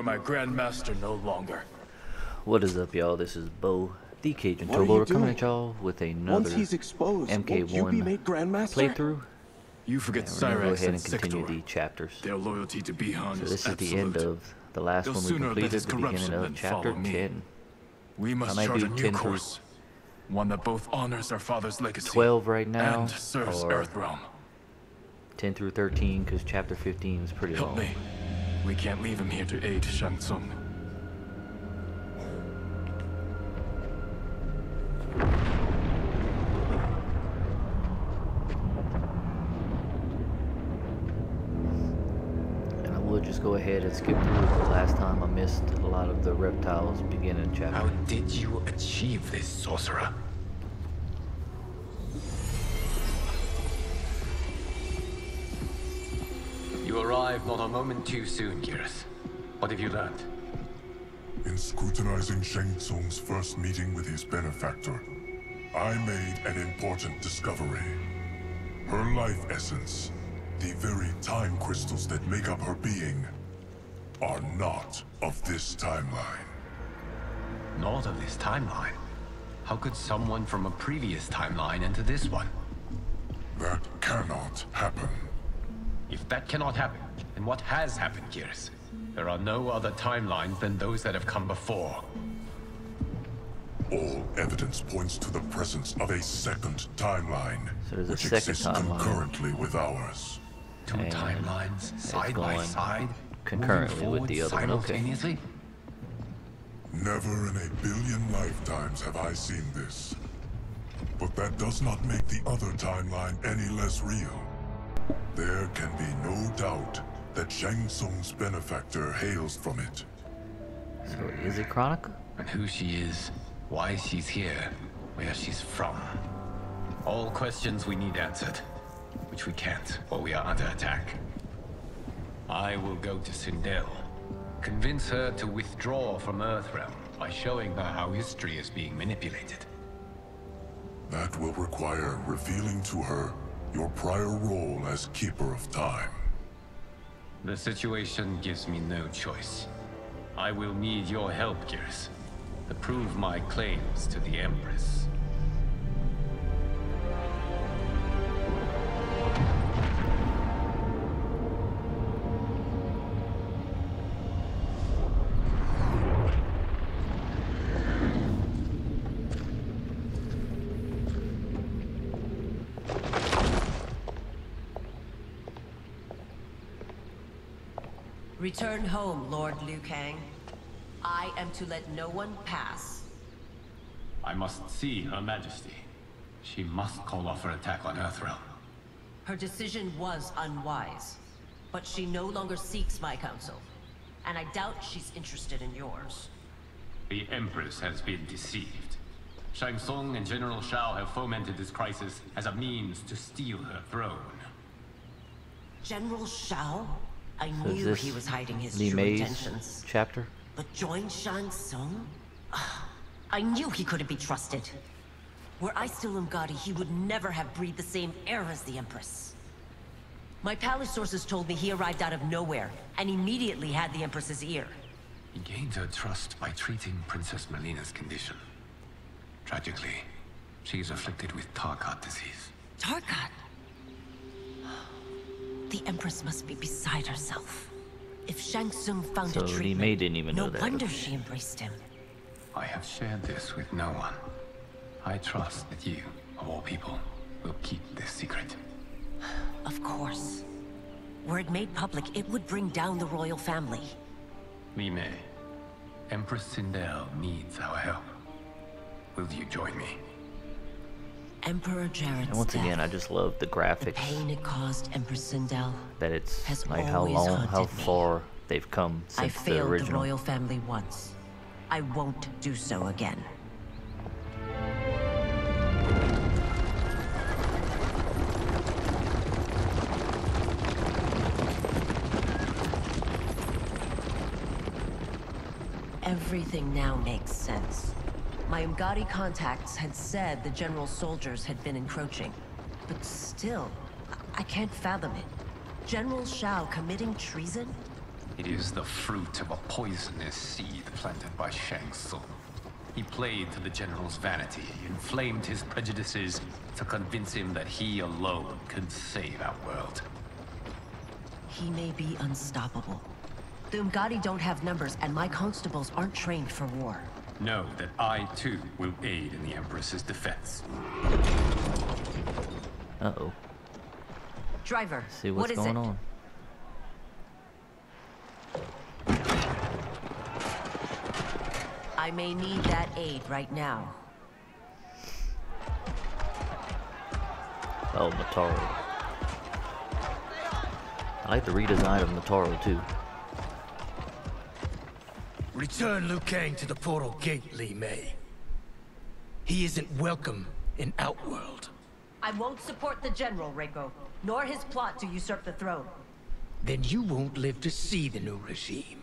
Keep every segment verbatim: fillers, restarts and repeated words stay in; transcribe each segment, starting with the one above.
are my grandmaster no longer. What is up, y'all? This is Bo the Cajun Towboater coming at y'all with another M K one playthrough. You forget and we're gonna go ahead and continue the chapters. Their loyalty to Bihan so this is, is the end of the last They'll one we completed with the beginning of chapter ten. We must I might do ten course. Through one that both honors our father's legacy. Twelve right now and serves or Earthrealm. ten through thirteen, because chapter fifteen is pretty Help long. Me. We can't leave him here to aid Shang Tsung. Go ahead and skip through. Last time I missed a lot of the reptiles beginning chapter. How did you achieve this, sorcerer? You arrived not a moment too soon, Geras. What have you learned? In scrutinizing Shang Tsung's first meeting with his benefactor, I made an important discovery. Her life essence, the very time crystals that make up her being, are not of this timeline. Not of this timeline? How could someone from a previous timeline enter this one? That cannot happen. If that cannot happen, then what has happened, Geras? There are no other timelines than those that have come before. All evidence points to the presence of a second timeline, so a which second exists timeline. concurrently with ours. Two and timelines side by side, concurrently forward, with the other one. Okay. Never in a billion lifetimes have I seen this, but that does not make the other timeline any less real. There can be no doubt that Shang Tsung's benefactor hails from it. So is it Kronika? And who she is, why she's here, where she's from. All questions we need answered. Which we can't, or we are under attack. I will go to Sindel, convince her to withdraw from Earthrealm by showing her how history is being manipulated. That will require revealing to her your prior role as Keeper of Time. The situation gives me no choice. I will need your help, Geras, to prove my claims to the Empress. Return home, Lord Liu Kang. I am to let no one pass. I must see Her Majesty. She must call off her attack on Earthrealm. Her decision was unwise, but she no longer seeks my counsel, and I doubt she's interested in yours. The Empress has been deceived. Shang Tsung and General Shao have fomented this crisis as a means to steal her throne. General Shao? I so knew he was hiding his Li true Mei's intentions. Chapter? But join Shang Tsung? I knew he couldn't be trusted. Were I still Umgadi, he would never have breathed the same air as the Empress. My palace sources told me he arrived out of nowhere and immediately had the Empress's ear. He gained her trust by treating Princess Mileena's condition. Tragically, she is afflicted with Tarkat disease. Tarkat? The Empress must be beside herself. If Shang Tsung found so a treatment, Li Mei didn't even no know that. wonder she embraced him. I have shared this with no one. I trust that you, of all people, will keep this secret. Of course. Were it made public, it would bring down the royal family. Li Mei, Empress Sindel needs our help. Will you join me? Emperor Jared's and once again, death, I just love the graphics. The pain it caused Empress Sindel that it's has like how long, how far me. they've come since I failed the original. The royal family once. I won't do so again. Everything now makes sense. My Umgadi contacts had said the general's soldiers had been encroaching, but still, I, I can't fathom it. General Shao committing treason? It is the fruit of a poisonous seed planted by Shang Tsung. He played to the general's vanity, inflamed his prejudices to convince him that he alone could save our world. He may be unstoppable. The Umgadi don't have numbers, and my constables aren't trained for war. Know that I, too, will aid in the Empress's defense. Uh-oh. Driver, see what's going on. I may need that aid right now. Oh, Motaro. I like the redesign of Motaro too. Return Liu Kang to the portal gate, Li Mei. He isn't welcome in Outworld. I won't support the general, Reiko, nor his plot to usurp the throne. Then you won't live to see the new regime.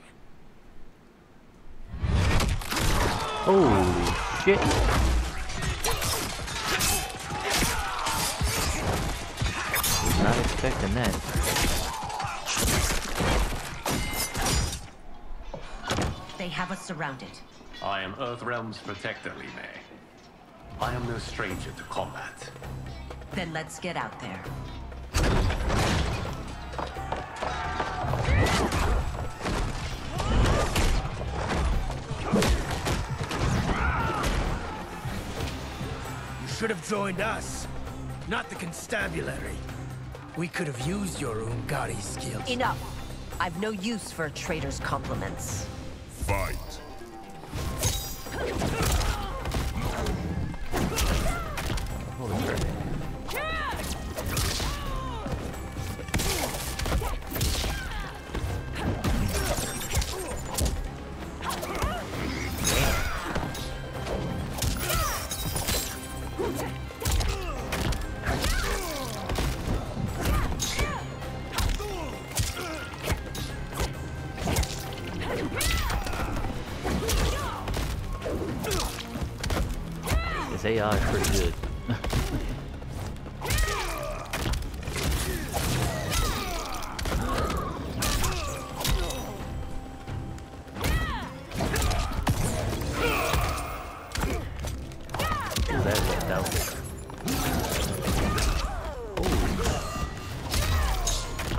Holy shit. Was not expecting that. They have us surrounded. I am Earthrealm's protector, Li Mei. I am no stranger to combat. Then let's get out there. Should have joined us, not the constabulary. We could have used your Ungari skills. Enough. I've no use for a traitor's compliments. Fight. A I is pretty good. Ooh, that worked out.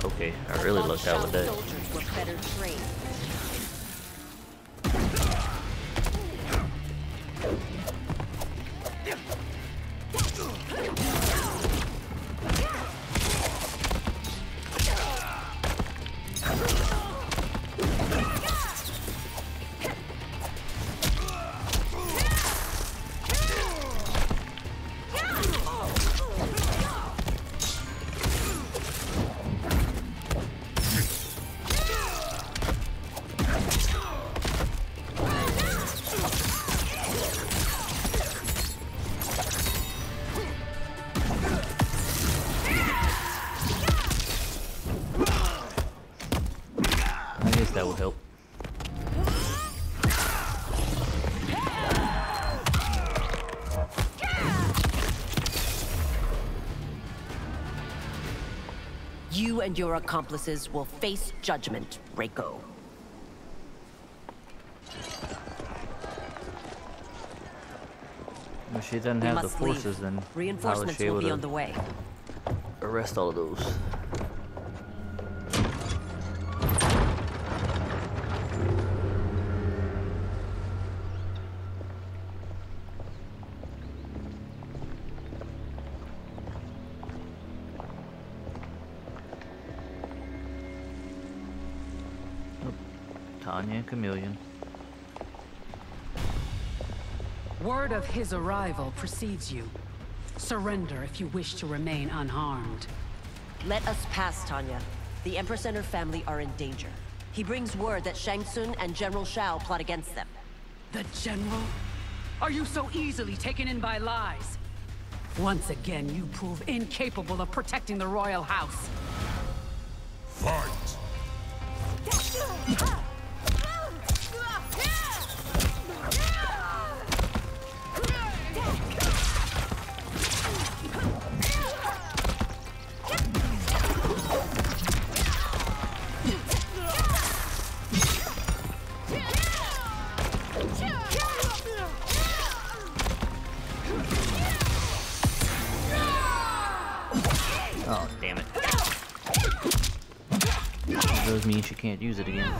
Ooh. Okay, I really lucked out with that. That will help. You and your accomplices will face judgment, Reiko. Well, she doesn't have the forces, then reinforcements will be on the way. Arrest all of those. Tanya and Chameleon. Word of his arrival precedes you. Surrender if you wish to remain unharmed. Let us pass, Tanya. The Empress and her family are in danger. He brings word that Shang Tsung and General Shao plot against them. The General? Are you so easily taken in by lies? Once again, you prove incapable of protecting the royal house. Fight! means she can't use it again.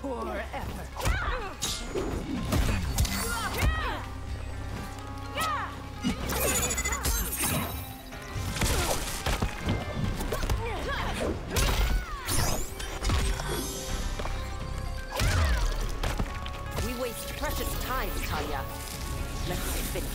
Poor effort. We waste precious time, Tanya. Let's finish.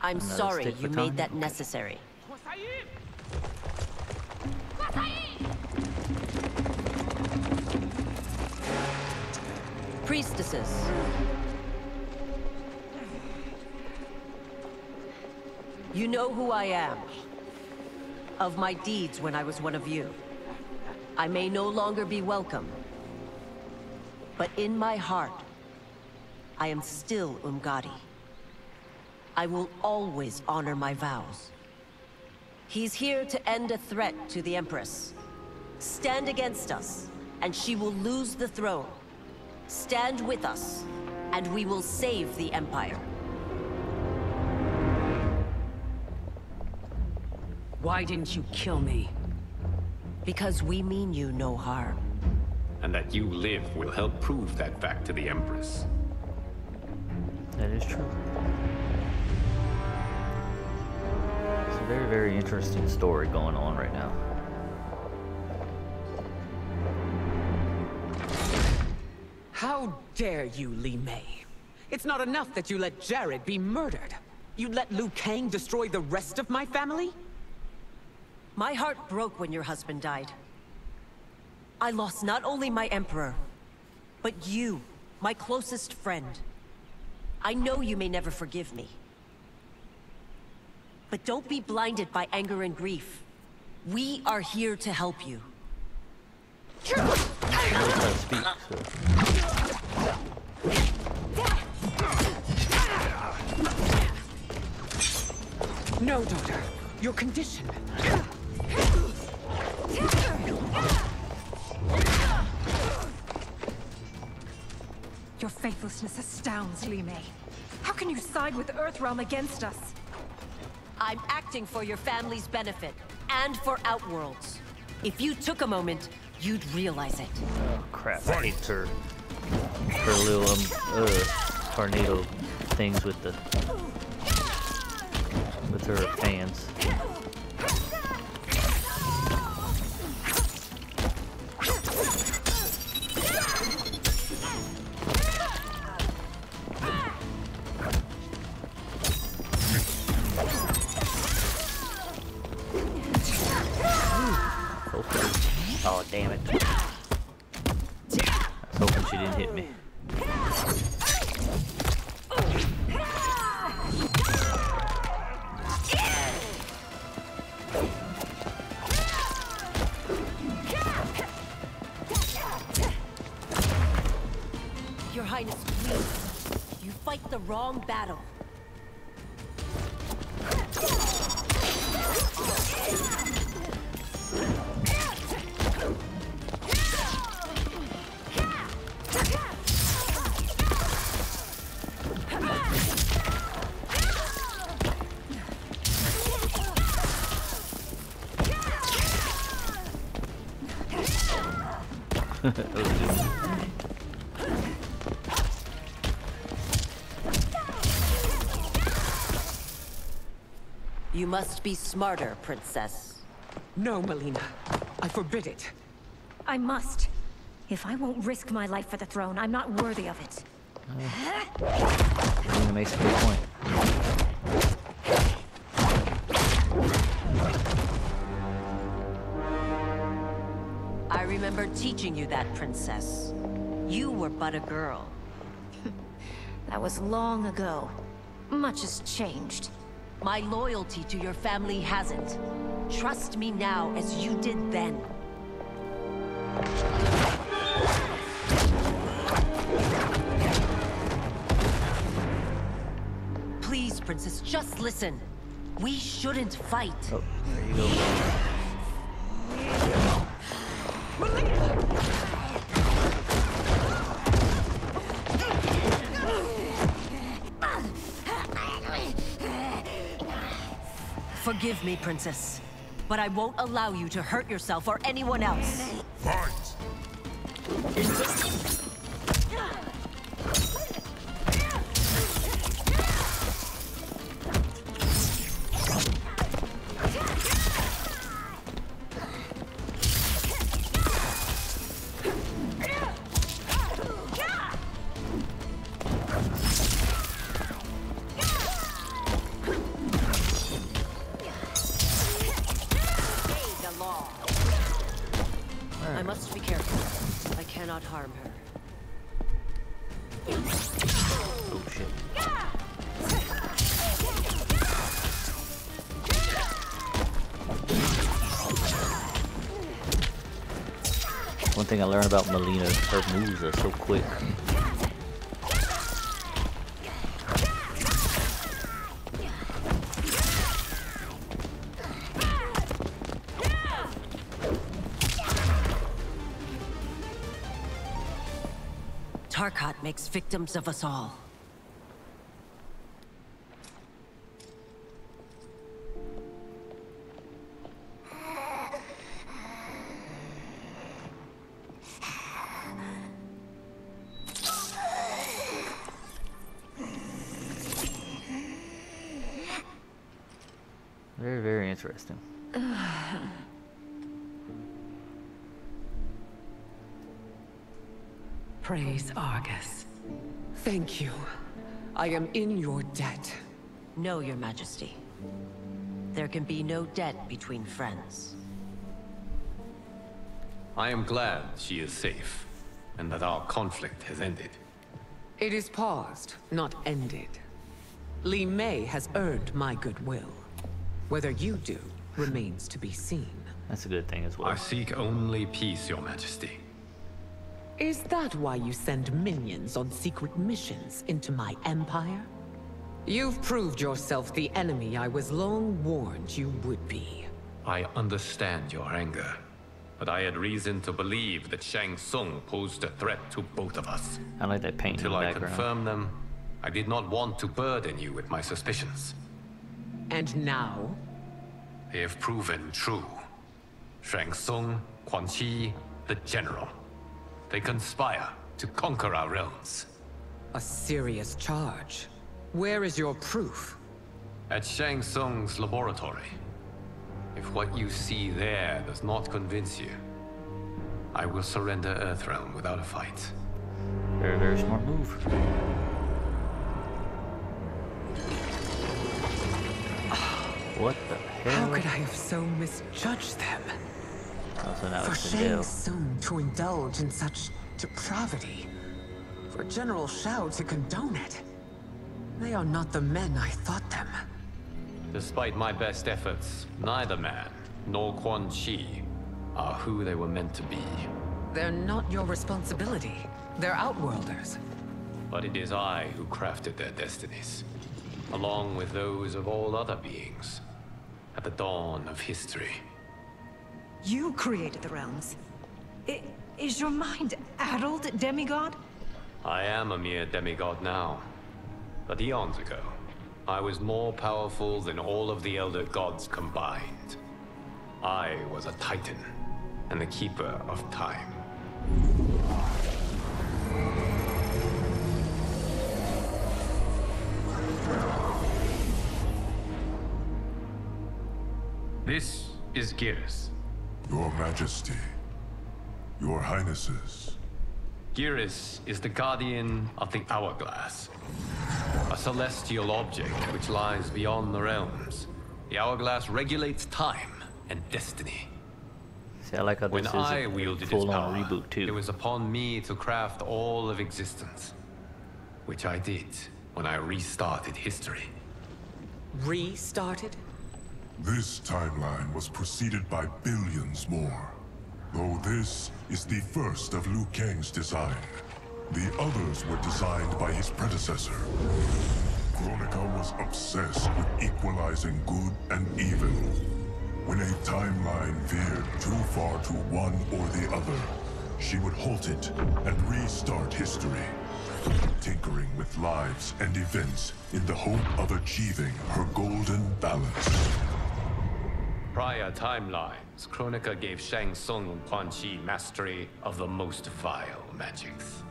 I'm sorry you made that necessary. Priestesses. You know who I am. Of my deeds when I was one of you. I may no longer be welcome. But in my heart, I am still Umgadi. I will always honor my vows. He's here to end a threat to the Empress. Stand against us, and she will lose the throne. Stand with us, and we will save the Empire. Why didn't you kill me? Because we mean you no harm. And that you live will help prove that fact to the Empress. That is true. Very, very interesting story going on right now. How dare you, Li Mei? It's not enough that you let Jared be murdered. You let Liu Kang destroy the rest of my family? My heart broke when your husband died. I lost not only my emperor, but you, my closest friend. I know you may never forgive me. But don't be blinded by anger and grief. We are here to help you. No, daughter. Your condition. Your faithlessness astounds, Li Mei. How can you side with Earthrealm against us? I'm acting for your family's benefit, and for Outworld's. If you took a moment, you'd realize it. Oh crap, I hate her. Her little, um, uh, tornado things with the... with her fans. You must be smarter, Princess. No, Mileena. I forbid it. I must. If I won't risk my life for the throne, I'm not worthy of it. Mileena makes a good point. I remember teaching you that, Princess. You were but a girl. That was long ago. Much has changed. My loyalty to your family hasn't. Trust me now as you did then. Please, Princess, just listen. We shouldn't fight. Oh, there you go. Forgive me, Princess, but I won't allow you to hurt yourself or anyone else. Fight! I learned about Mileena. Her moves are so quick. Tarkat makes victims of us all. Interesting. Praise Argus. Thank you. I am in your debt. No, Your Majesty. There can be no debt between friends. I am glad she is safe, and that our conflict has ended. It is paused, not ended. Li Mei has earned my goodwill. Whether you do remains to be seen. That's a good thing as well. I seek only peace, Your Majesty. Is that why you send minions on secret missions into my empire? You've proved yourself the enemy I was long warned you would be. I understand your anger, but I had reason to believe that Shang Tsung posed a threat to both of us. I like that painting. Until I confirmed them, I did not want to burden you with my suspicions. And now? They have proven true. Shang Tsung, Quan Chi, the General. They conspire to conquer our realms. A serious charge. Where is your proof? At Shang Tsung's laboratory. If what you see there does not convince you, I will surrender Earthrealm without a fight. Very, very smart move. What the hell? How could I have so misjudged them? For Shang Tsung to indulge in such depravity. For General Shao to condone it. They are not the men I thought them. Despite my best efforts, neither man nor Quan Chi are who they were meant to be. They're not your responsibility. They're Outworlders. But it is I who crafted their destinies, along with those of all other beings. At the dawn of history. You created the realms. I, is your mind addled, demigod? I am a mere demigod now. But eons ago, I was more powerful than all of the Elder Gods combined. I was a Titan, and the Keeper of Time. This is Geras. Your Majesty, Your Highnesses. Geras is the guardian of the Hourglass, a celestial object which lies beyond the realms. The Hourglass regulates time and destiny. See, I like how this when is I wielded its power, reboot too. It was upon me to craft all of existence, which I did when I restarted history. restarted? This timeline was preceded by billions more. Though this is the first of Liu Kang's design. The others were designed by his predecessor. Kronika was obsessed with equalizing good and evil. When a timeline veered too far to one or the other, she would halt it and restart history, tinkering with lives and events in the hope of achieving her golden balance. Prior timelines, Kronika gave Shang Tsung and Quan Chi mastery of the most vile magics.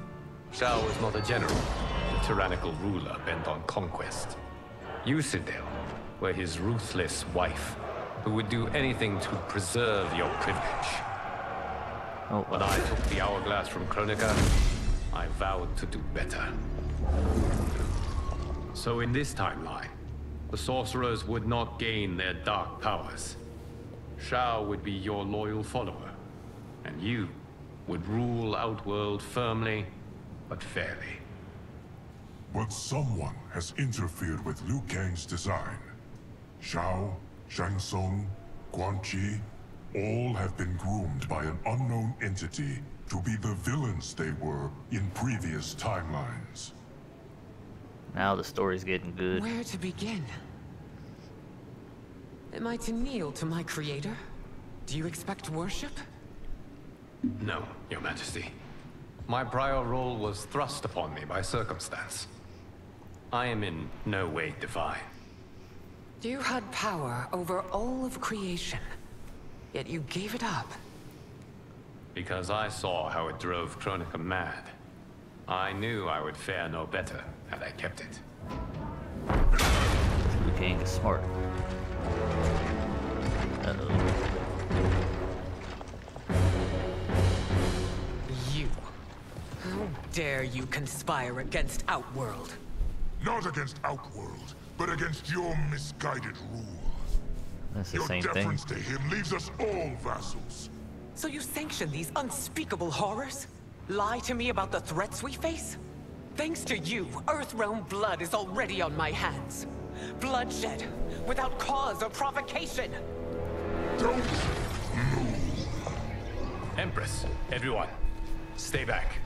Shao was not a general, a tyrannical ruler bent on conquest. You, Sindel, were his ruthless wife, who would do anything to preserve your privilege. Oh. When I took the hourglass from Kronika, I vowed to do better. So in this timeline, the sorcerers would not gain their dark powers. Shao would be your loyal follower, and you would rule Outworld firmly, but fairly. But someone has interfered with Liu Kang's design. Shao, Shang Tsung, Quan Chi, all have been groomed by an unknown entity to be the villains they were in previous timelines. Now the story's getting good. Where to begin? Am I to kneel to my creator? Do you expect worship? No, Your Majesty. My prior role was thrust upon me by circumstance. I am in no way divine. You had power over all of creation, yet you gave it up. Because I saw how it drove Kronika mad. I knew I would fare no better had I kept it. Liu Kang is smart. Uh-oh. You. How dare you conspire against Outworld? Not against Outworld, but against your misguided rule. That's the your same thing. Your deference to him leaves us all vassals. So you sanction these unspeakable horrors? Lie to me about the threats we face? Thanks to you, Earthrealm blood is already on my hands. Bloodshed, without cause or provocation. Don't move. Empress, everyone, stay back.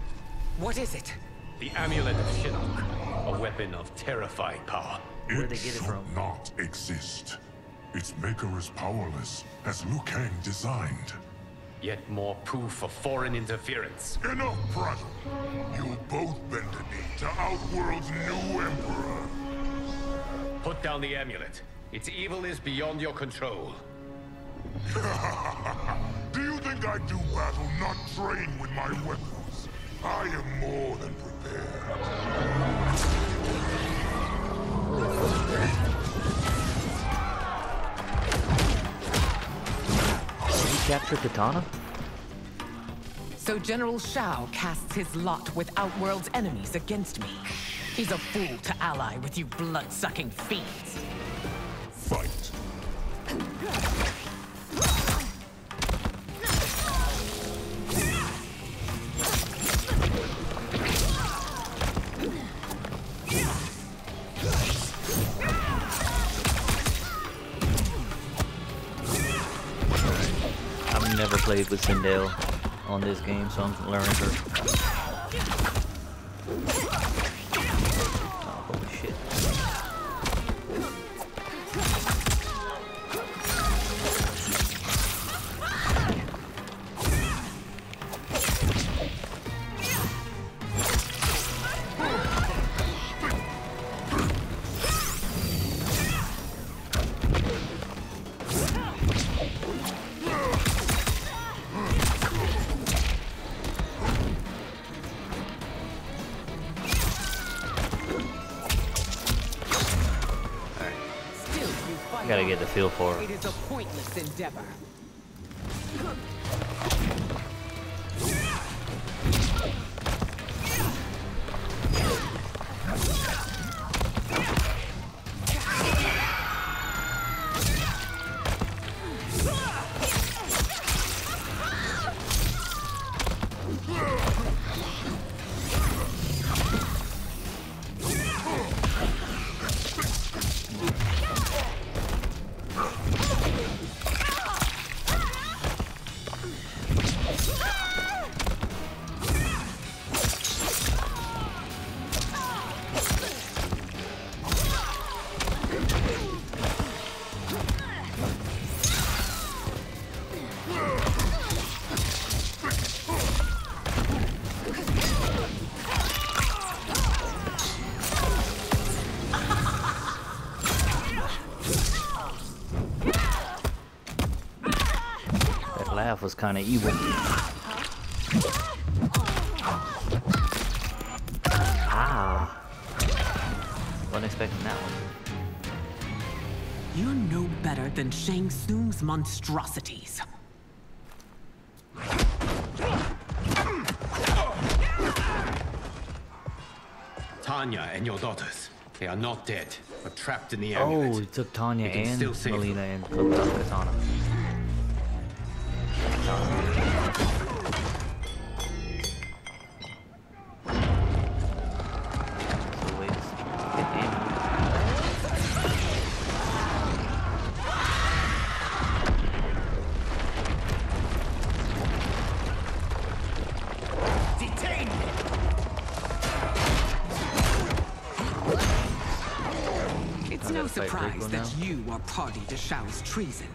What is it? The Amulet of Shinnok, a weapon of terrifying power. It Where'd they get it from? Should not exist. Its maker is powerless, as Liu Kang designed. Yet more proof of foreign interference. Enough, prattle! You both bend a knee to Outworld's new emperor. Put down the amulet. Its evil is beyond your control. Do you think I do battle not trained with my weapons? I am more than prepared. Capture Katana? So General Shao casts his lot with Outworld's enemies against me. He's a fool to ally with you blood-sucking fiends. Fight. Played with Sindel on this game, so I'm learning her. Oh, holy shit. Gotta get the feel for it. It is a pointless endeavor. Was kind of evil. Ah, wasn't expecting that one. You're no better than Shang Tsung's monstrosities. Tanya and your daughters, they are not dead, but trapped in the amulet. Oh, he took Tanya and Mileena and clipped off the katana. Party to Shao's treason.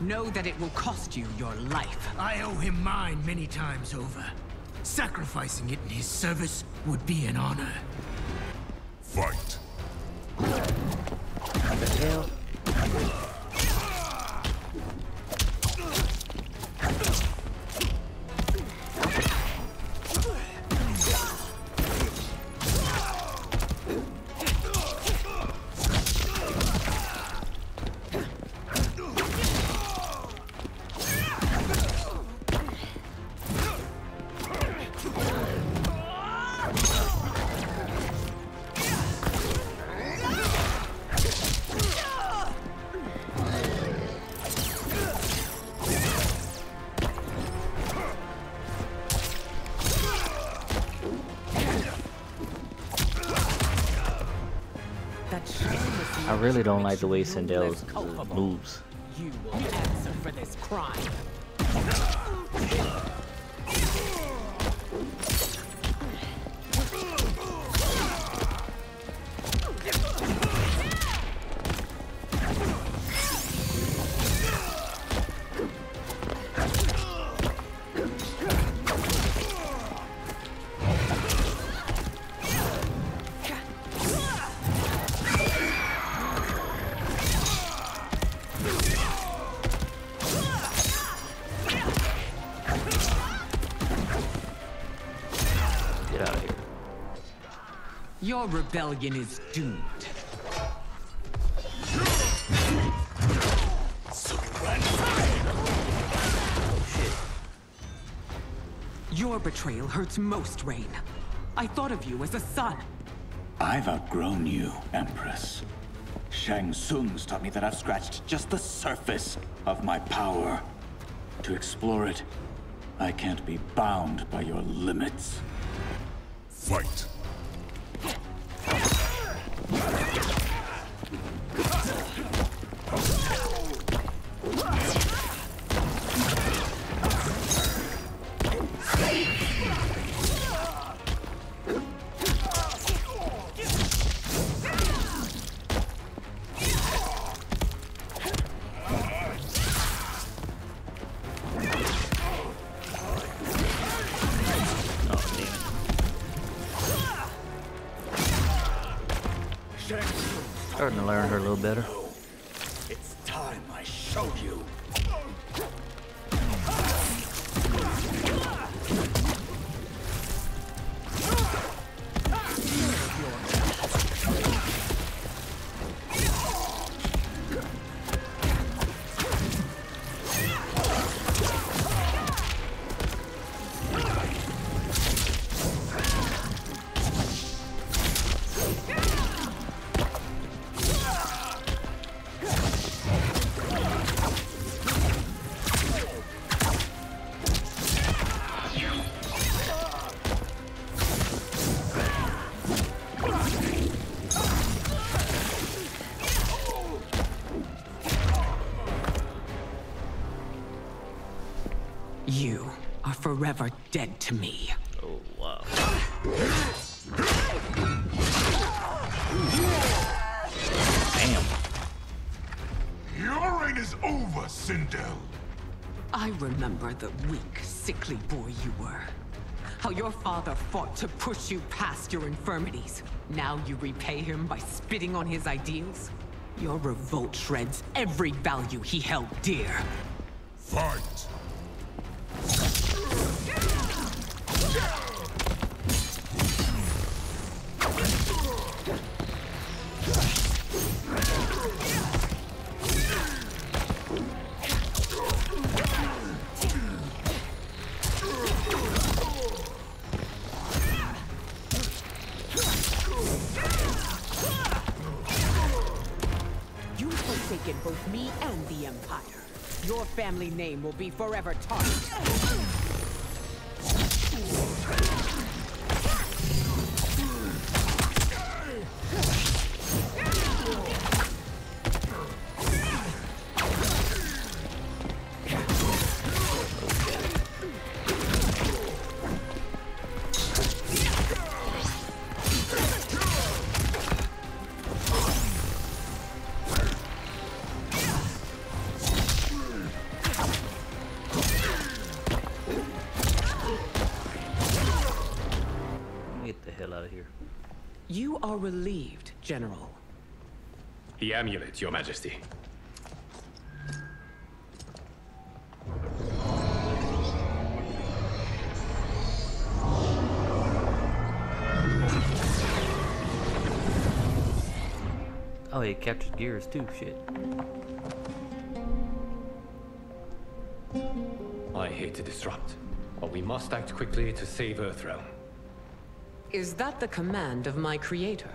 Know that it will cost you your life. I owe him mine many times over. Sacrificing it in his service would be an honor. Fight. What the hell? I really don't like the way Sindel's moves. You will answer for this crime. Your rebellion is doomed. Your betrayal hurts most, Rain. I thought of you as a son. I've outgrown you, Empress. Shang Tsung's taught me that I've scratched just the surface of my power. To explore it, I can't be bound by your limits. Fight. Starting to learn her a little better. It's time I show you. are forever dead to me. Oh, wow. Damn. Your reign is over, Sindel. I remember the weak, sickly boy you were. How your father fought to push you past your infirmities. Now you repay him by spitting on his ideals? Your revolt shreds every value he held dear. Fight! Family name will be forever tarnished. You are relieved, General. The amulet, Your Majesty. Oh, he captured Geras too, shit. I hate to disrupt, but we must act quickly to save Earthrealm. Is that the command of my creator?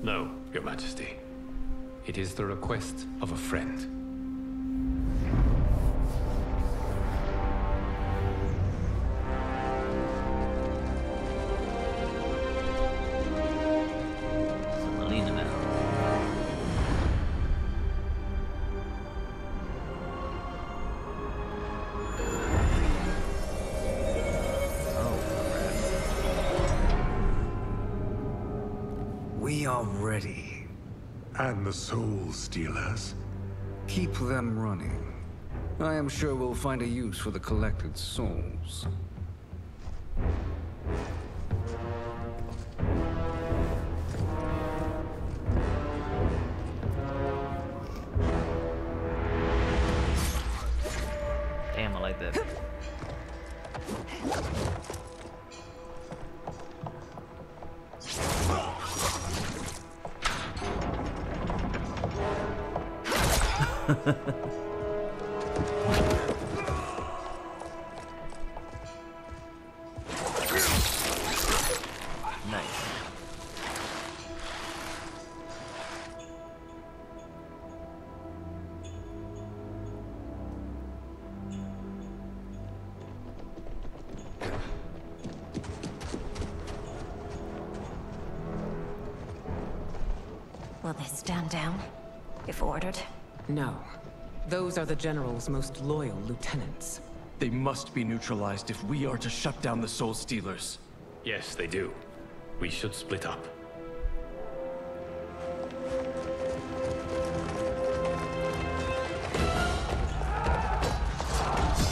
No, Your Majesty. It is the request of a friend. Mileena now. Ready. And the soul stealers? Keep them running. I am sure we'll find a use for the collected souls. Damn, I like that. Those are the General's most loyal lieutenants. They must be neutralized if we are to shut down the soul stealers. Yes, they do. We should split up.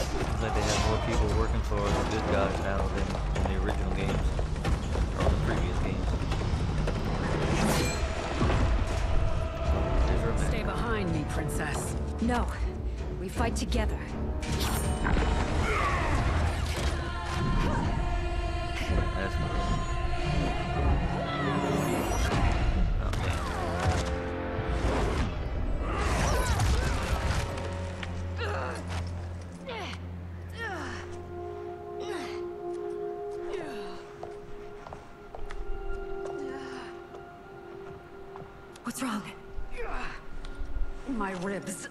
Looks like they have more people working for the good guys now than in the original games. Or the previous games. Stay behind me, Princess. No, we fight together. What's wrong? My ribs.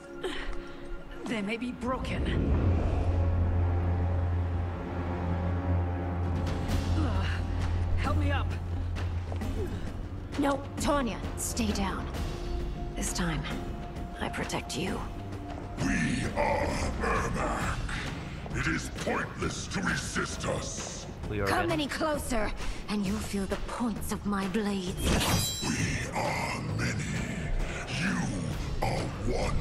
They may be broken. Uh, help me up. No, Tanya, stay down. This time, I protect you. We are Ermac. It is pointless to resist us. We are Come in. any closer, and you'll feel the points of my blades. We are many. You are one.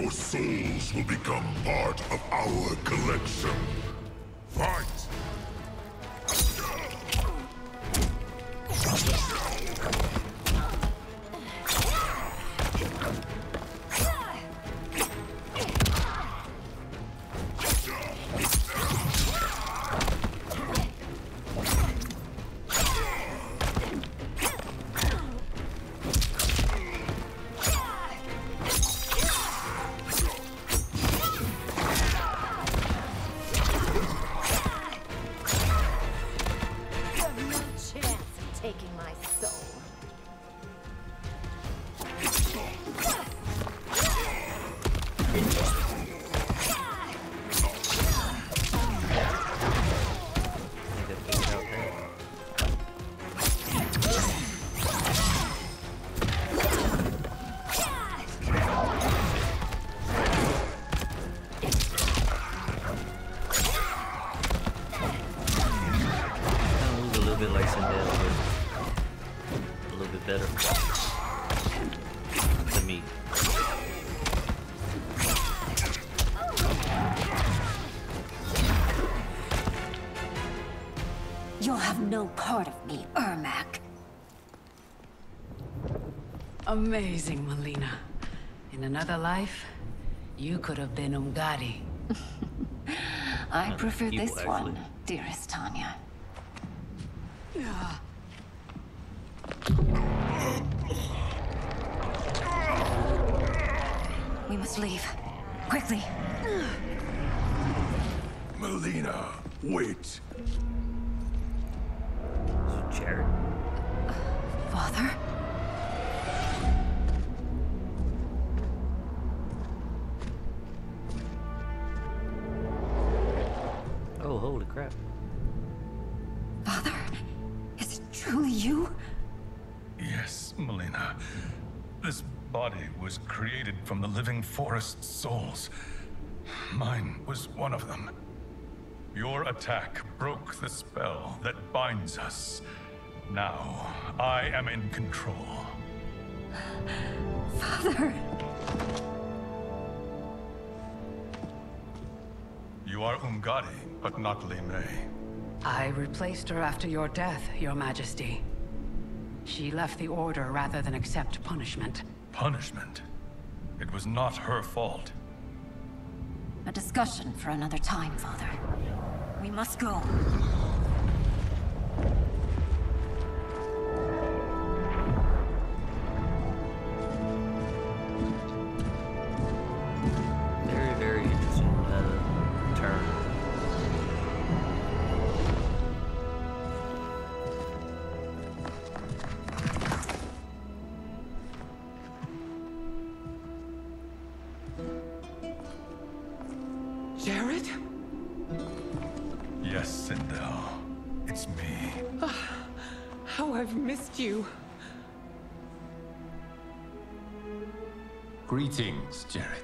Your souls will become part of our collection. Fight! Amazing, Mileena. In another life, you could have been Umgadi. I prefer people, this actually. one, dearest Tanya. We must leave. Quickly. Mileena, wait. Jared. Father? Crap. Father, is it truly you? Yes, Mileena. This body was created from the living forest souls. Mine was one of them. Your attack broke the spell that binds us. Now I am in control. Father! You are Ungari, but not Li Mei. I replaced her after your death, Your Majesty. She left the order rather than accept punishment. Punishment? It was not her fault. A discussion for another time, Father. We must go. Greetings, Jared.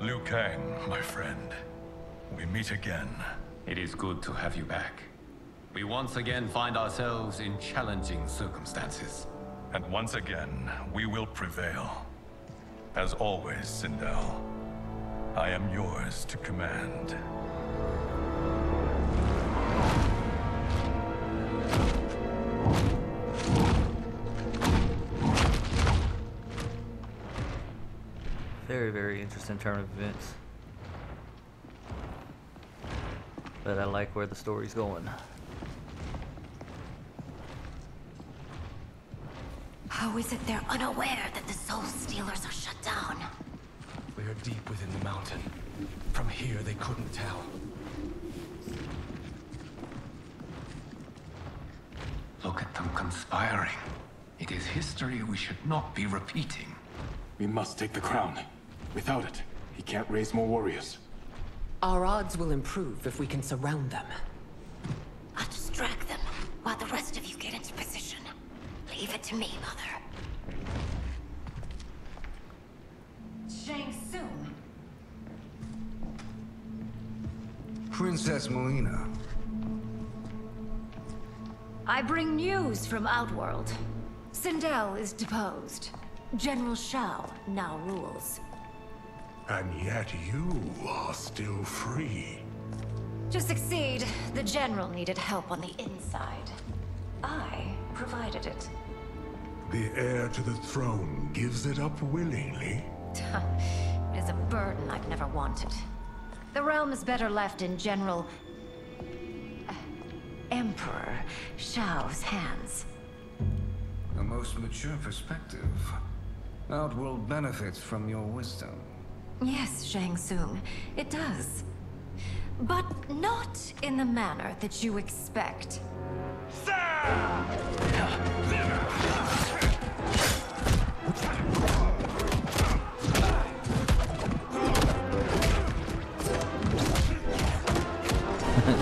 Liu Kang, my friend. We meet again. It is good to have you back. We once again find ourselves in challenging circumstances. And once again, we will prevail. As always, Sindel, I am yours to command. Very, very interesting turn of events. But I like where the story's going. How is it they're unaware that the soul stealers are shut down? We are deep within the mountain. From here, they couldn't tell. Look at them conspiring. It is history we should not be repeating. We must take the crown. Without it, he can't raise more warriors. Our odds will improve if we can surround them. I'll distract them while the rest of you get into position. Leave it to me, Mother. Shang Tsung. Princess Mileena. I bring news from Outworld. Sindel is deposed. General Shao now rules. And yet you are still free. To succeed, the General needed help on the inside. I provided it. The heir to the throne gives it up willingly. It is a burden I've never wanted. The realm is better left in General... Uh, Emperor Shao's hands. A most mature perspective. Outworld benefits from your wisdom. Yes, Shang Tsung, it does. But not in the manner that you expect.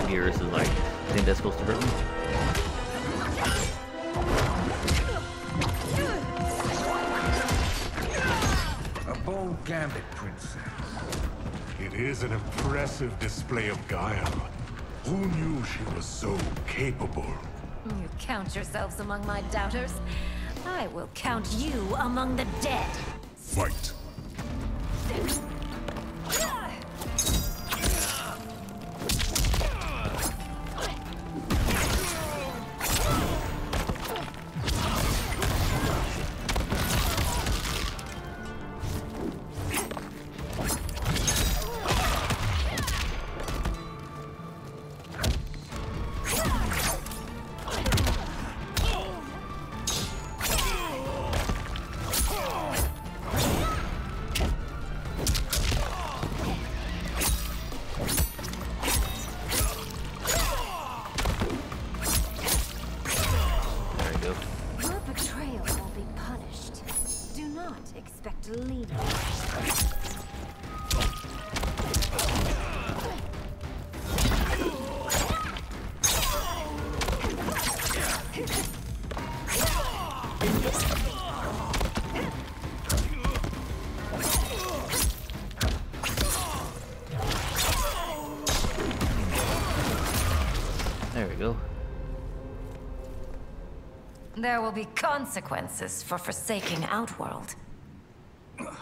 Geras is like, I think that's supposed to hurt me. Bold gambit, Princess. It is an impressive display of guile. Who knew she was so capable? You count yourselves among my doubters. I will count you among the dead. Fight. There will be consequences for forsaking Outworld. The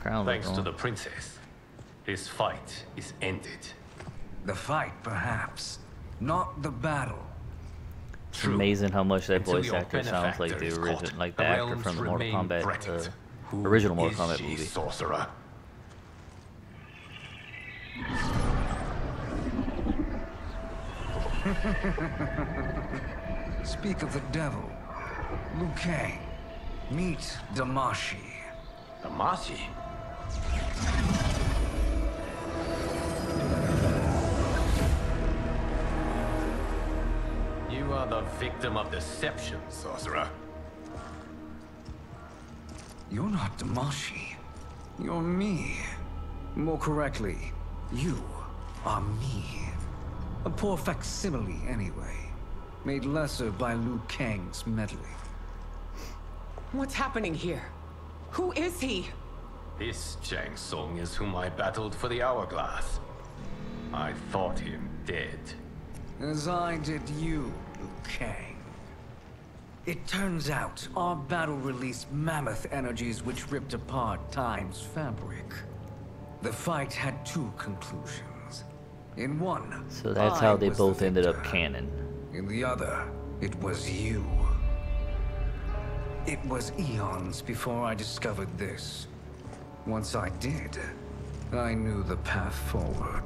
crown. Thanks to the princess, his fight is ended. The fight, perhaps, not the battle. It's True. amazing how much that voice actor sounds like the original, like the actor from the Mortal Kombat, uh, original Mortal Kombat movie. Sorcerer? Speak of the devil. Liu Kang. Meet Damashi. Damashi? You are the victim of deception, sorcerer. You're not Damashi. You're me. More correctly, you are me. A poor facsimile, anyway. Made lesser by Liu Kang's meddling. What's happening here? Who is he? This Shang Tsung is whom I battled for the Hourglass. I thought him dead. As I did you, Liu Kang. It turns out our battle released mammoth energies which ripped apart time's fabric. The fight had two conclusions. In one, so that's how they both ended up canon. In the other, it was you. It was eons before I discovered this. Once I did, I knew the path forward.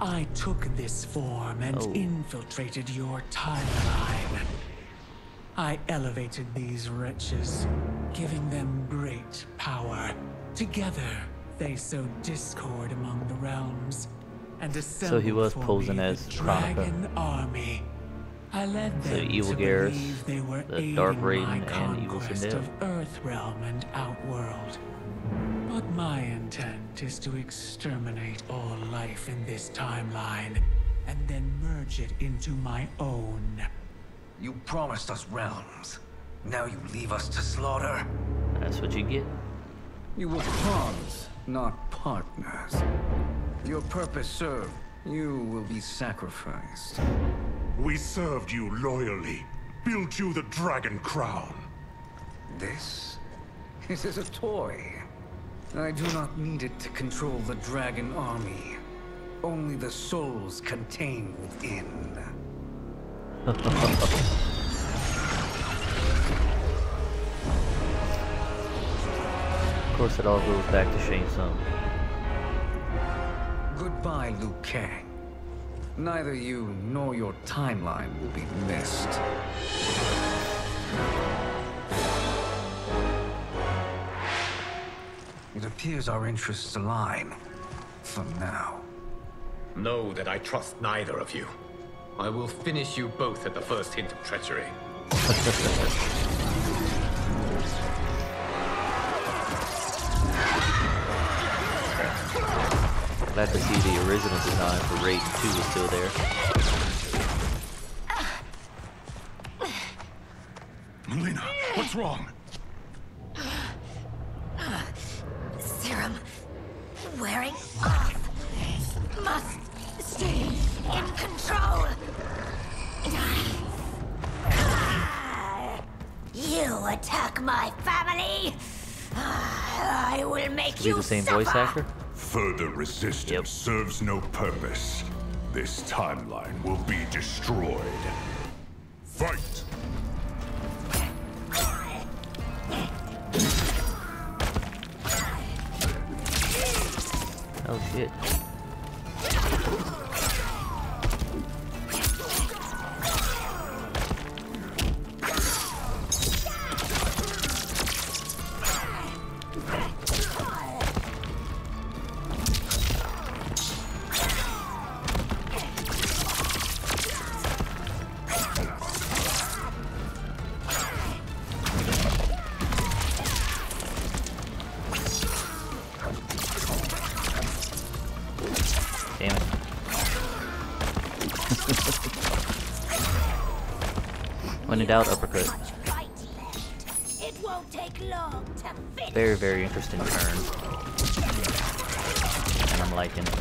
I took this form and oh. infiltrated your timeline. I elevated these wretches, giving them great power. Together, they sowed discord among the realms, and assembled so he was posing as Dragon Army. I led them so evil to Geras, believe they were the Dark Raiden, and evil Sindel of Earthrealm and Outworld. But my intent is to exterminate all life in this timeline, and then merge it into my own. You promised us realms, Now you leave us to slaughter? That's what you get. You were pawns, not partners. Your purpose served. You will be sacrificed. We served you loyally. Built you the Dragon Crown. This? This is a toy. I do not need it to control the Dragon Army. Only the souls contained within. Of course it all goes back to Shang Tsung. Goodbye, Liu Kang. Neither you nor your timeline will be missed. It appears our interests align. For now. Know that I trust neither of you. I will finish you both at the first hint of treachery. Glad to see the original design for Raiden two is still there. Mileena, what's wrong? Serum wearing off. Must stay in control. You attack my family, I will make you, you the same suffer. Voice actor? Further resistance yep. serves no purpose. This timeline will be destroyed. Fight! Oh shit. Out uppercut. It won't take long to finish. Very, very interesting turn. And I'm liking it.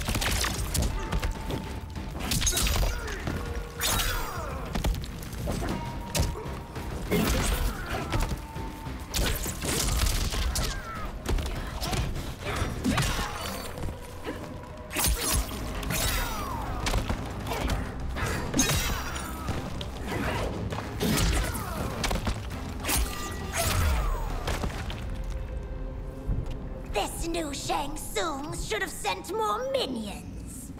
Shang Tsung should have sent more minions.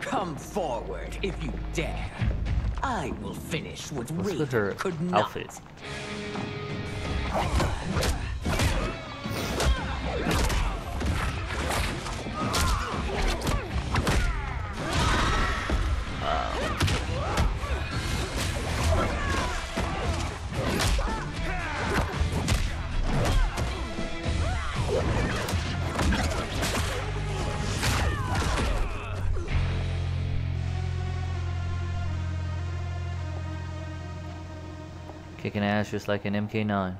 Come forward if you dare. I will finish what Raiden could not. Outfit. Kicking ass just like an M K nine.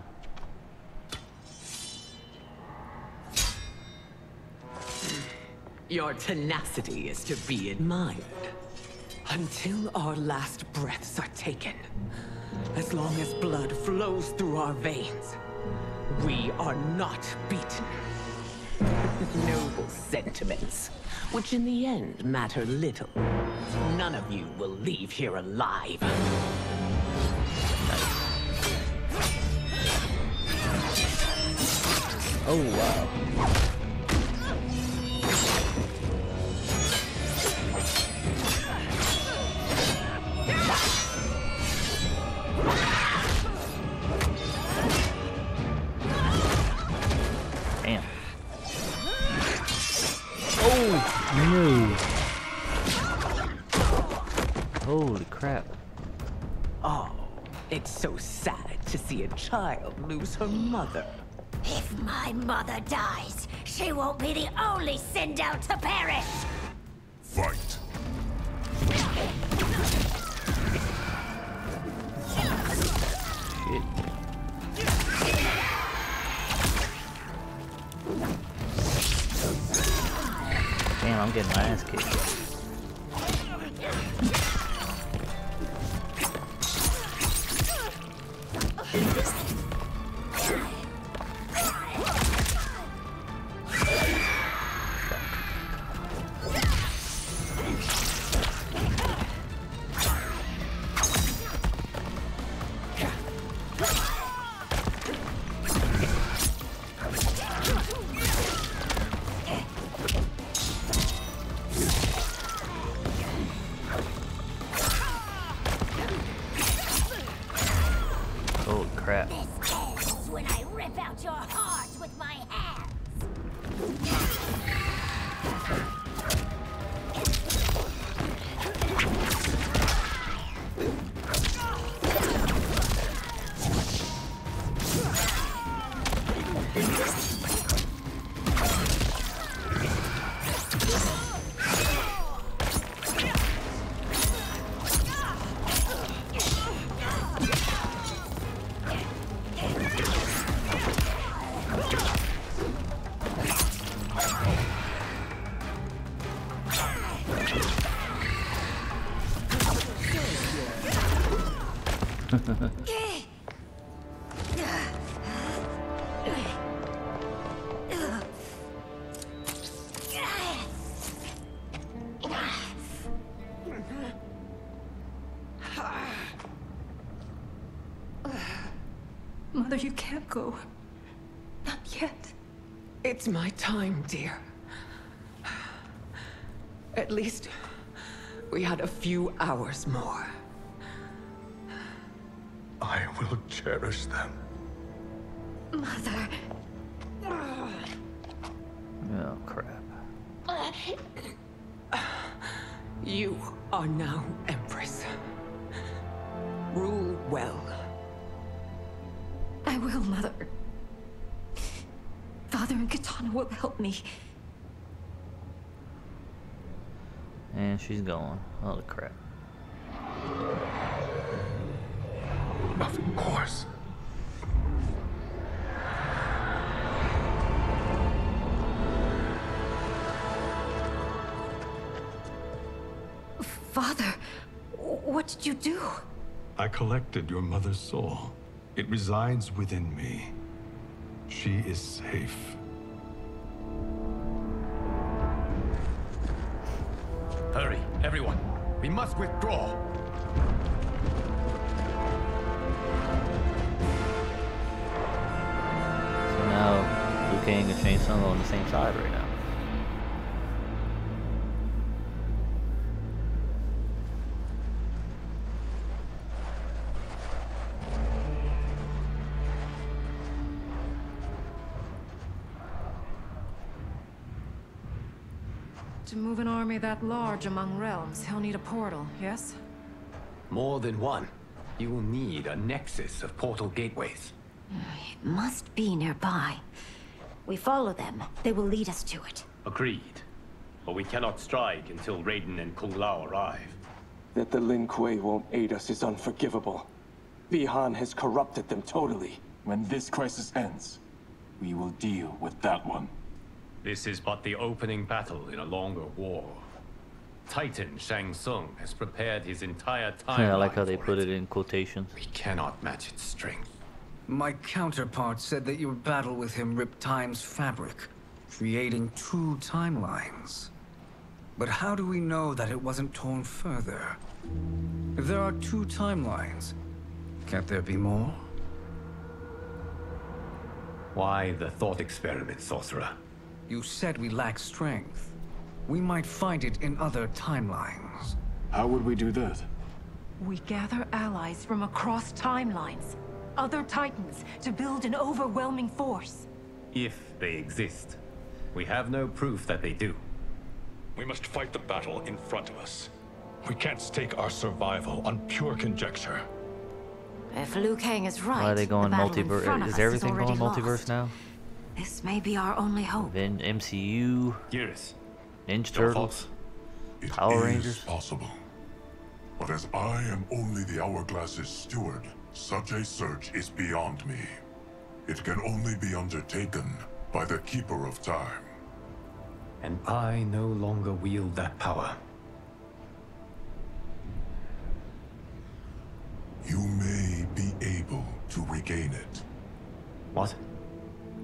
Your tenacity is to be admired. Until our last breaths are taken, as long as blood flows through our veins, we are not beaten. Noble sentiments, which in the end matter little. None of you will leave here alive. Oh wow. Damn. Oh no. Holy crap. Oh, it's so sad to see a child lose her mother. If my mother dies, she won't be the only Sindel to perish! Fight! getting my ass kicked. Mother, you can't go. Not yet. It's my time, dear. At least we had a few hours more. I will cherish them. Mother. Oh, crap. You are now Empress. Rule well. I will, Mother. Father and Katana will help me. And she's gone. Holy crap. Of course. Father, what did you do? I collected your mother's soul. It resides within me. She is safe. Hurry, everyone. We must withdraw. So now, Liu Kang and Shang Tsung on the same side right now. To move an army that large among realms, he'll need a portal, yes? More than one. You will need a nexus of portal gateways. It must be nearby. We follow them, they will lead us to it. Agreed. But we cannot strike until Raiden and Kung Lao arrive. That the Lin Kuei won't aid us is unforgivable. Bihan has corrupted them totally. When this crisis ends, we will deal with that one. This is but the opening battle in a longer war. Titan Shang Tsung has prepared his entire time. Yeah, I like how they put it. it in quotations. We cannot match its strength. My counterpart said that your battle with him ripped time's fabric, creating two timelines. But how do we know that it wasn't torn further? If there are two timelines, can't there be more? Why the thought experiment, sorcerer? You said we lack strength. We might find it in other timelines. How would we do that? We gather allies from across timelines, other titans, to build an overwhelming force. If they exist. We have no proof that they do. We must fight the battle in front of us. We can't stake our survival on pure conjecture. If Liu Kang is right, why are they going the multiverse? Is everything going multiverse now? This may be our only hope. Then M C U, Geras, Ninja Turtles, Power Rangers. Possible, but as I am only the Hourglass's steward, such a search is beyond me. It can only be undertaken by the Keeper of Time. and I no longer wield that power. You may be able to regain it. What?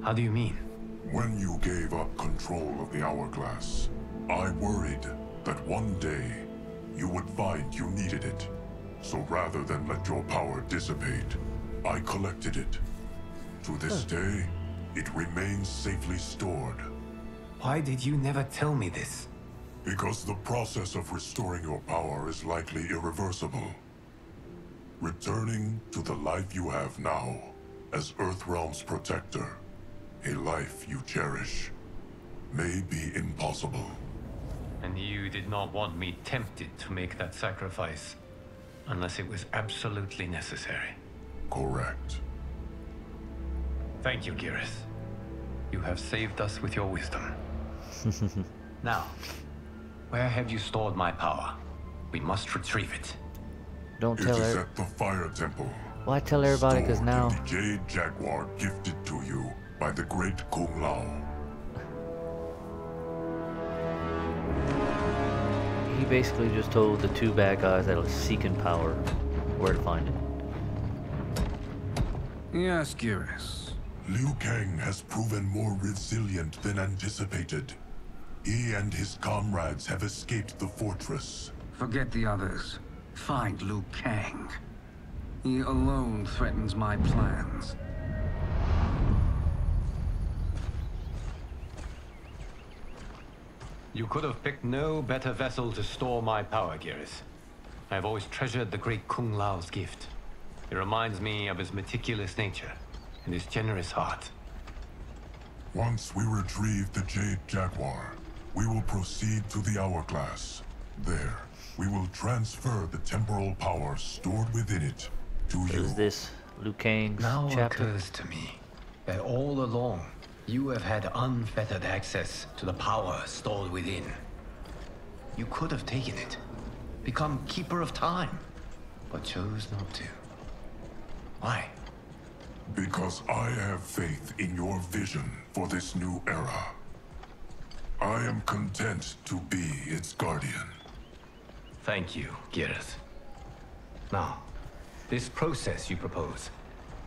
How do you mean? When you gave up control of the Hourglass, I worried that one day you would find you needed it. So rather than let your power dissipate, I collected it. To this huh. day, it remains safely stored. Why did you never tell me this? Because the process of restoring your power is likely irreversible. Returning to the life you have now, as Earthrealm's protector, a life you cherish, may be impossible. And you did not want me tempted to make that sacrifice, unless it was absolutely necessary. Correct. Thank you, Geras. You have saved us with your wisdom. Now, where have you stored my power? We must retrieve it. Don't tell her. It is at the Fire Temple. Well, I tell everybody because now. The Jade Jaguar gifted to you by the great Kung Lao. He basically just told the two bad guys that are seeking power where to find it. Yes, Geras. Liu Kang has proven more resilient than anticipated. He and his comrades have escaped the fortress. Forget the others. Find Liu Kang. He alone threatens my plans. You could have picked no better vessel to store my power, Geras. I have always treasured the great Kung Lao's gift. It reminds me of his meticulous nature and his generous heart. Once we retrieve the Jade Jaguar, we will proceed to the Hourglass. There, we will transfer the temporal power stored within it to you. Is this Liu Kang's now chapter? Now occurs to me that all along you have had unfettered access to the power stored within. You could have taken it, become Keeper of Time, but chose not to. Why? Because I have faith in your vision for this new era. I am content to be its guardian. Thank you, Geras. Now, this process you propose.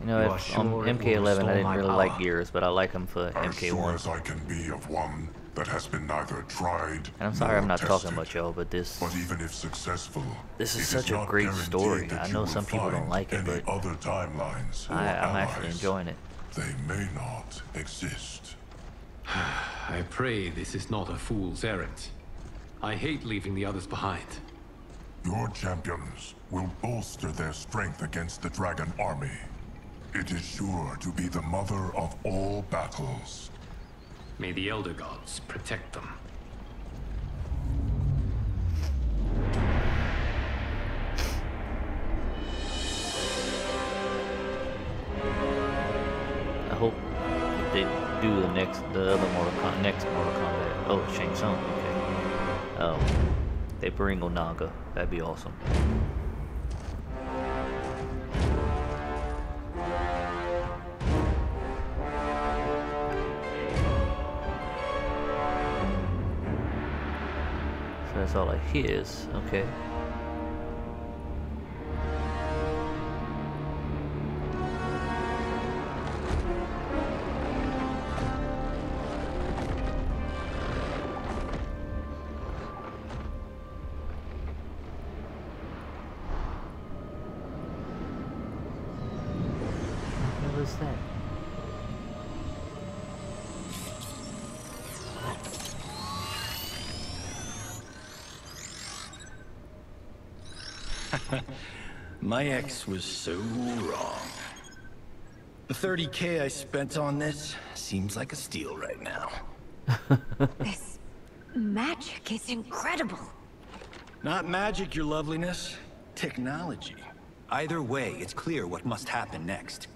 You know, you if, on M K eleven, I didn't really power. like Geras, but I like him for as M K one. As sure as I can be of one that has been neither tried. And I'm sorry, I'm not tested, talking much, y'all, but this. But even if successful, this is such a great story. I know some people don't like it, but other timelines I, I'm allies. actually enjoying it. They may not exist. I pray this is not a fool's errand. I hate leaving the others behind. Your champions will bolster their strength against the Dragon Army. It is sure to be the mother of all battles. May the Elder Gods protect them. I hope that they do the next, the other Mortal Kombat, next Mortal Kombat. Oh, Shang Tsung. Okay. Oh, they bring Onaga. That'd be awesome. That's all I hear is, okay. My ex was so wrong. The thirty K I spent on this seems like a steal right now. This magic is incredible. Not magic, your loveliness. Technology. Either way, it's clear what must happen next.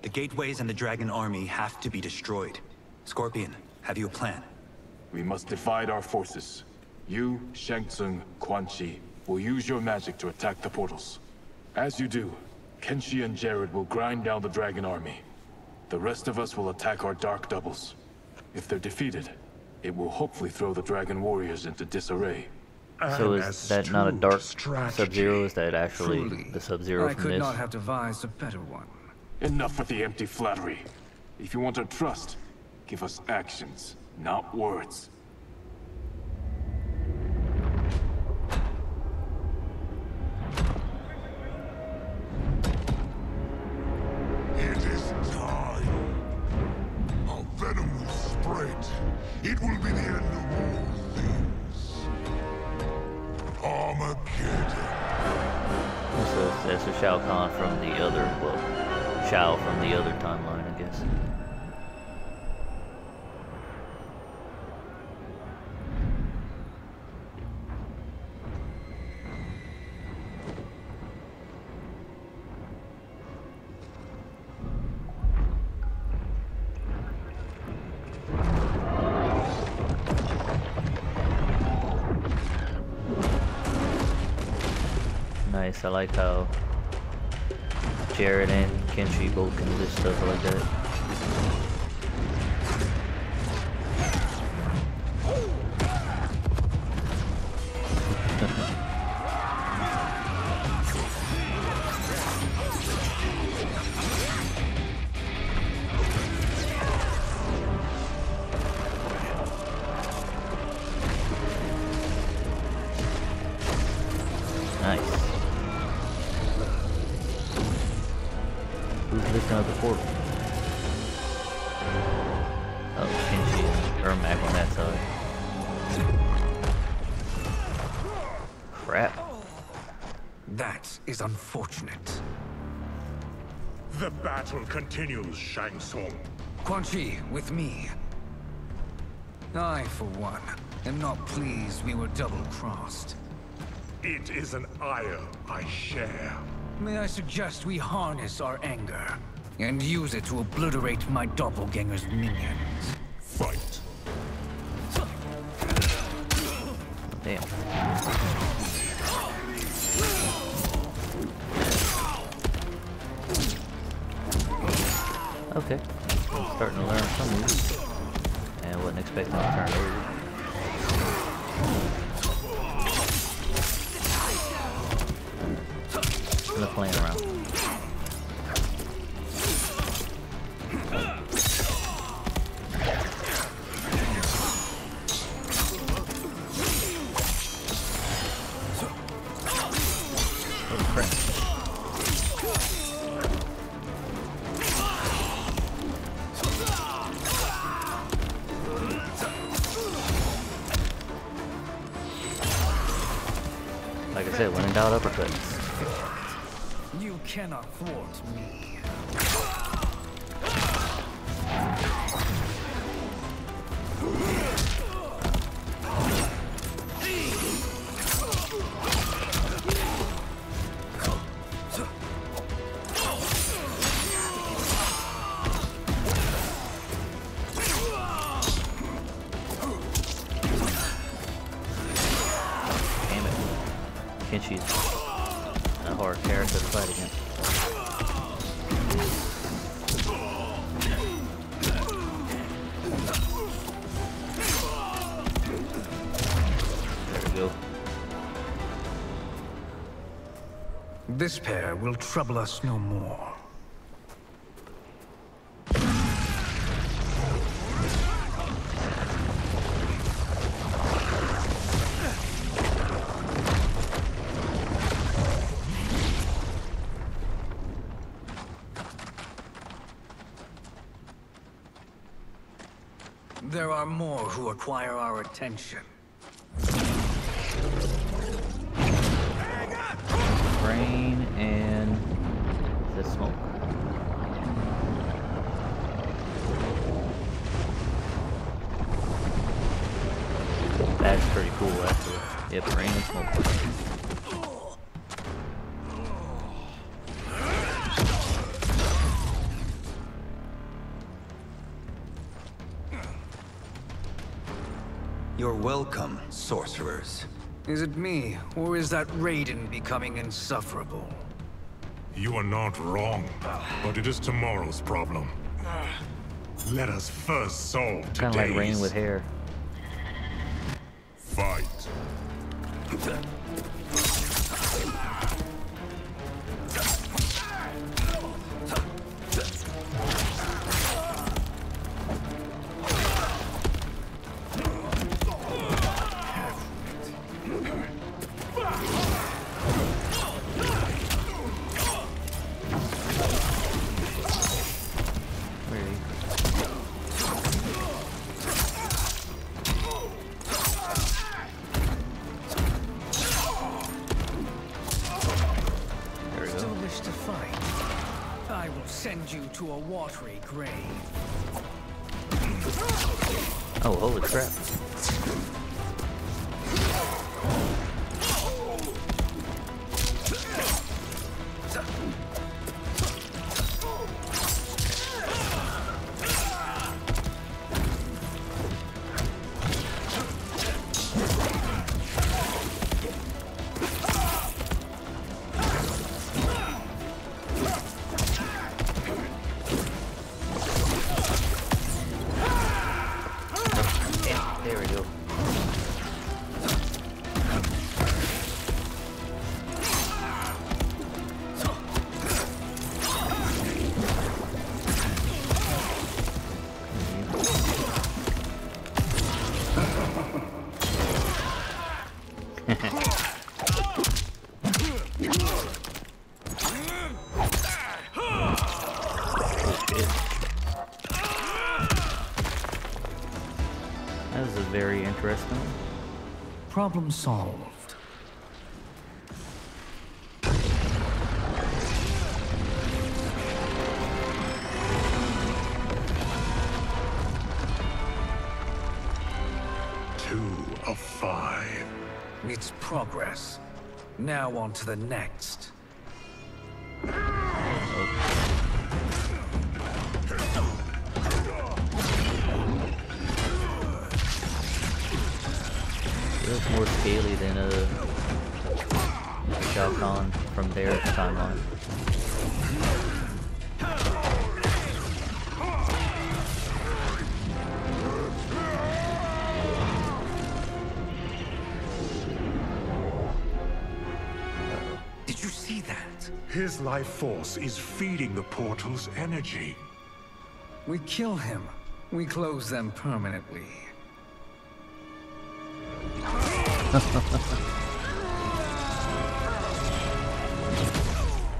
The gateways and the Dragon Army have to be destroyed. Scorpion, have you a plan? We must divide our forces. You, Shang Tsung, Quan Chi, will use your magic to attack the portals. As you do, Kenshi and Jared will grind down the Dragon Army. The rest of us will attack our Dark Doubles. If they're defeated, It will hopefully throw the dragon warriors into disarray. So is that not a dark Sub-Zero? Is that actually truly, the Sub-Zero from this? I could not have devised a better one. Enough with the empty flattery. If you want our trust, give us actions, not words. It is time. Our venom will spread. It will be the end of all things. Armageddon. So that's a Shao Kahn from the other, well, Shao from the other timeline, I guess. I like how Jared and Kenshi both can do stuff like that. Is unfortunate. The battle continues, Shang Tsung. Quan Chi, with me. I, for one, am not pleased we were double-crossed. It is an ire I share. May I suggest we harness our anger and use it to obliterate my doppelganger's minions? Fight. Damn. Okay, I'm starting to learn some moves, and wouldn't expect them to turn over. I'm not playing around. You cannot thwart me. This pair will trouble us no more. There are more who acquire our attention. Rain and the smoke. That's pretty cool, actually. Yep, rain and smoke. You're welcome, sorcerers. Is it me, or is that Raiden becoming insufferable? You are not wrong, but it is tomorrow's problem. Let us first solve today's. Kind of like Rain with hair. Fight. To a watery grave. Oh, holy crap. Problem solved. Two of five. It's progress. Now on to the next. More scaly than a uh, Shao Kahn from their timeline. Did you see that? His life force is feeding the portal's energy. We kill him. We close them permanently.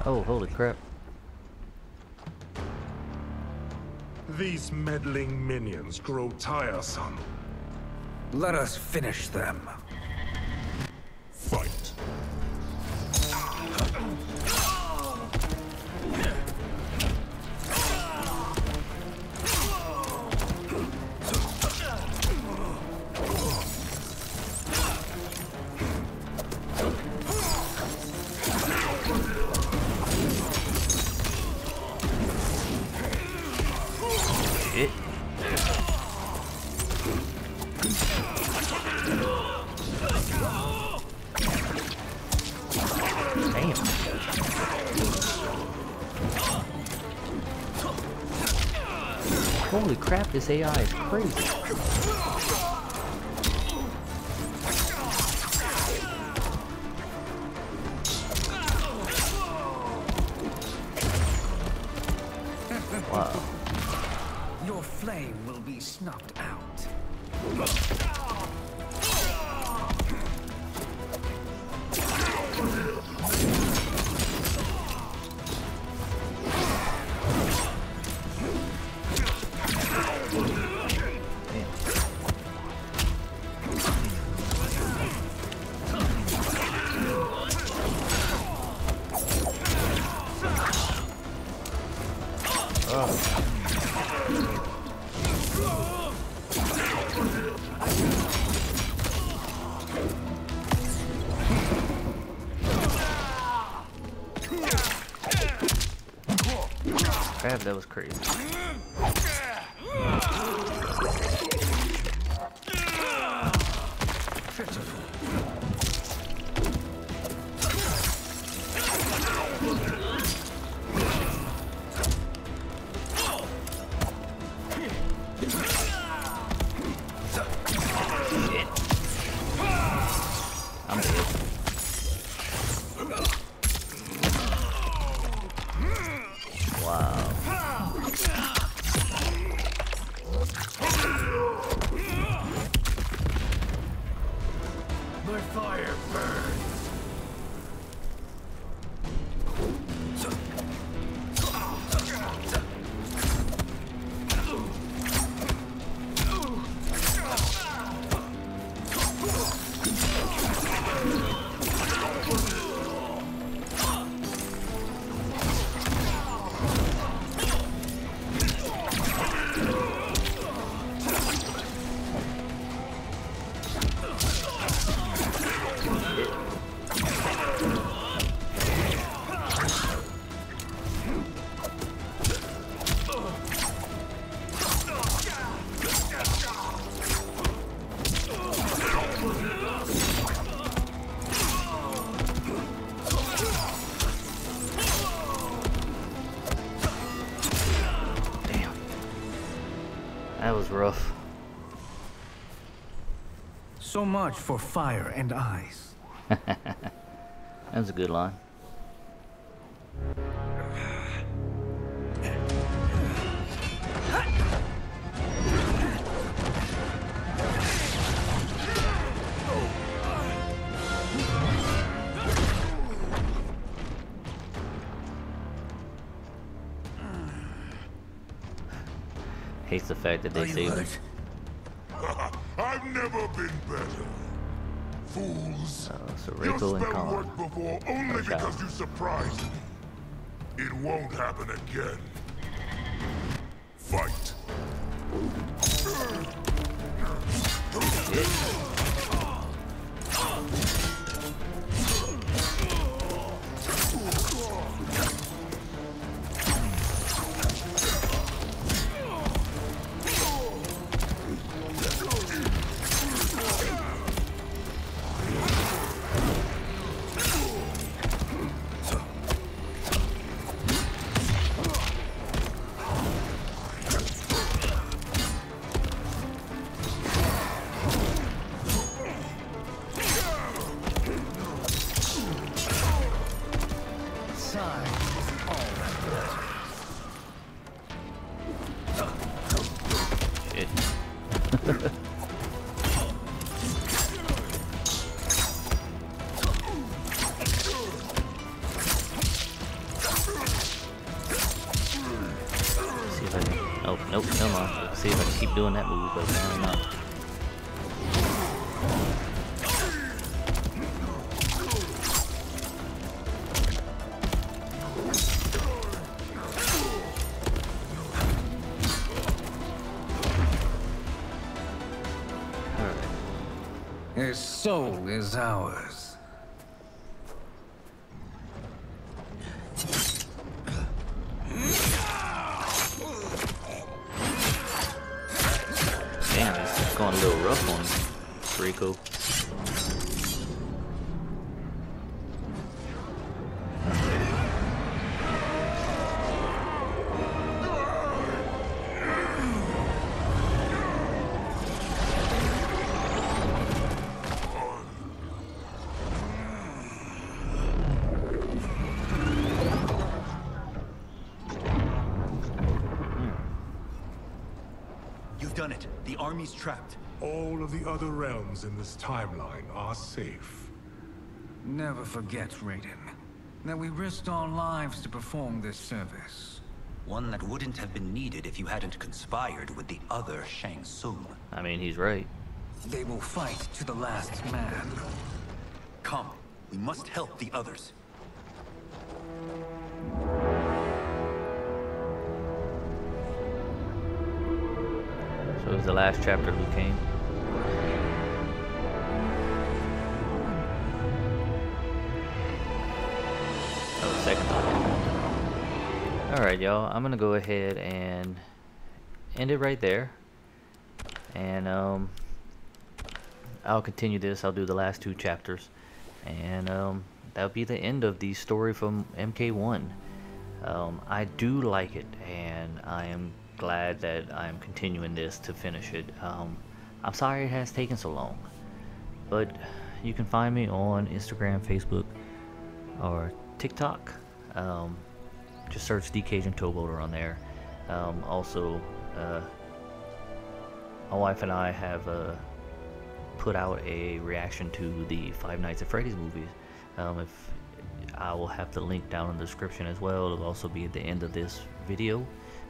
Oh, holy crap. These meddling minions grow tiresome. Let us finish them. Fight. Holy crap, this A I is crazy. That was crazy. Shit. was rough. So much for fire and eyes. That's a good line. Hates the fact that they saved him. I've never been better. Fools. Uh, so Rachel and Colin. Work before only because you surprised me. It won't happen again. Fight. Doing that move, but apparently not. Alright. His soul is ours. Cool. You've done it. The army's trapped. All of the other realms in this timeline are safe. Never forget, Raiden, that we risked our lives to perform this service. One that wouldn't have been needed if you hadn't conspired with the other Shang Tsung. I mean, he's right. They will fight to the last man. Come, we must help the others. So it was the last chapter of Liu Kang. Oh, second one. Alright, y'all. I'm going to go ahead and end it right there. And um, I'll continue this. I'll do the last two chapters. And um, that'll be the end of the story from M K one. Um, I do like it. And I am glad that I'm continuing this to finish it. um, I'm sorry it has taken so long, but you can find me on Instagram, Facebook, or TikTok. Um, just search the Cajun Towboater on there. Um, also, uh, my wife and I have uh, put out a reaction to the Five Nights at Freddy's movies. um, if I will have the link down in the description as well. It'll also be at the end of this video.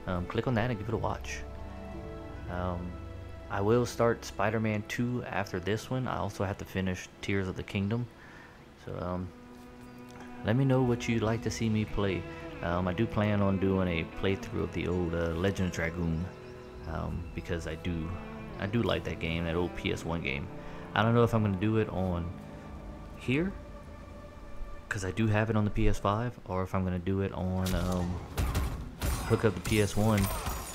Um, click on that and give it a watch. Um, I will start Spider-Man two after this one. I also have to finish Tears of the Kingdom. So um, let me know what you'd like to see me play. Um, I do plan on doing a playthrough of the old uh, Legend of Dragoon, um, because I do, I do like that game, that old P S one game. I don't know if I'm going to do it on here, because I do have it on the P S five, or if I'm going to do it on... Um, hook up the P S one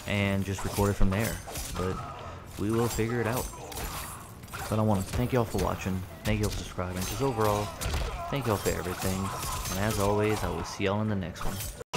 and just record it from there, but we will figure it out. But I want to thank y'all for watching, thank y'all for subscribing, just overall, thank y'all for everything, and as always, I will see y'all in the next one.